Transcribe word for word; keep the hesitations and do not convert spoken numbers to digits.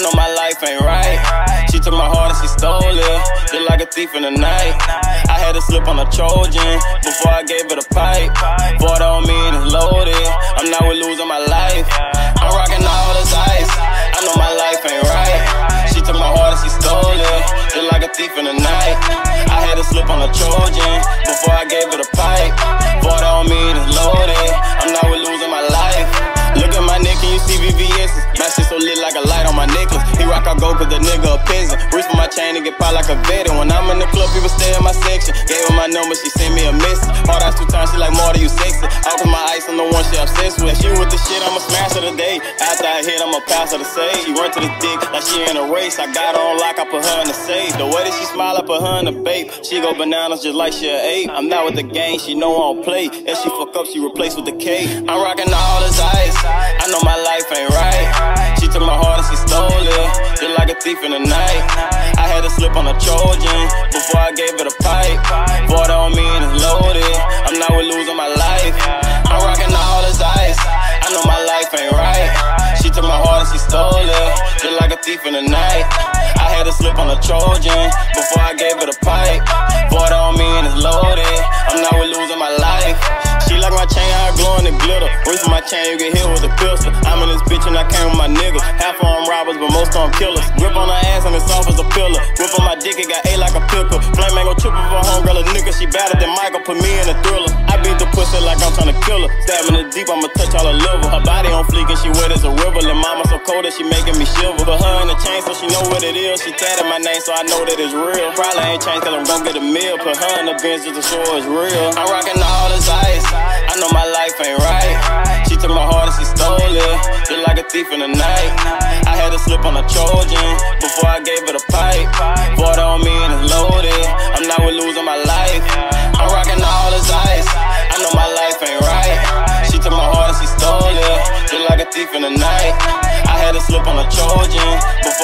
I know my life ain't right. She took my heart and she stole it, just like a thief in the night. I had to slip on a Trojan before I gave it a pipe. Boy, that don't mean it's loaded. I'm not with losing my life. I'm rocking all this ice. I know my life ain't right. She took my heart and she stole it, just like a thief in the night. I had to slip on a Trojan before I gave it a pipe. Boy, that don't mean it's loaded. I'm not with losing my life. Look at my neck and you see V V S's. My shit so lit like a light on my necklace. He rock out gold cause the nigga a peasant. Reach for my chain and get pop like a veteran. When I'm in the club, people stay in my section. Gave her my number, she sent me a message. Hard eyes two times, she like, Marta, you sexy. Off of my ice, I'm the one she obsessed with. She with the shit, I'ma smash her today. After I hit, I'ma pass her to save. She run to the dick like she in a race. I got her on lock, I put her in the safe. The way that she smile, I put her in the bait. She go bananas just like she a ape. I'm not with the gang, she know I don't play. If she fuck up, she replaced with the cake. I'm rocking all this ice. I know my life ain't right. She took my heart and she stole it, just like a thief in the night. I had to slip on a Trojan before I gave it a pipe. Boy, that don't mean it's loaded. I'm not with losing my life. I'm rocking all this ice. I know my life ain't right. She took my heart and she stole it, just like a thief in the night. I had to slip on a Trojan before I gave it a pipe. Boy, that don't mean it's loaded. I'm not with losing my life. She like my chain, I glow in the glitter. Reach for my chain, you get hit with a pistol. I'm in this bitch and I came with my niggas. Half of them robbers, but most of them killers. Grip on her ass and it's soft as a pillar. Grip on my dick, it got A like a pickle. Flame mango triple for homegirl, a nigga. She better than Michael, put me in a thriller. I beat the pussy like I'm tryna kill her. Stabbing her deep, I'ma touch all her liver. Her body on fleek and she wet as a river. And mama so cold that she making me shiver. Put her in the chain so she know what it is. She tatted my name so I know that it's real. Probably ain't changed cause I'm gon' get a meal. Put her in the bench just to show it's real. I'm rocking all this ice. I know my life ain't right. She took my heart and she stole it, just like a thief in the night. I had to slip on a Trojan before I gave it a pipe. Boy, that don't mean it's loaded. I'm not with losing my life. I'm rocking all this ice. I know my life ain't right. She took my heart and she stole it, just like a thief in the night. I had to slip on a Trojan before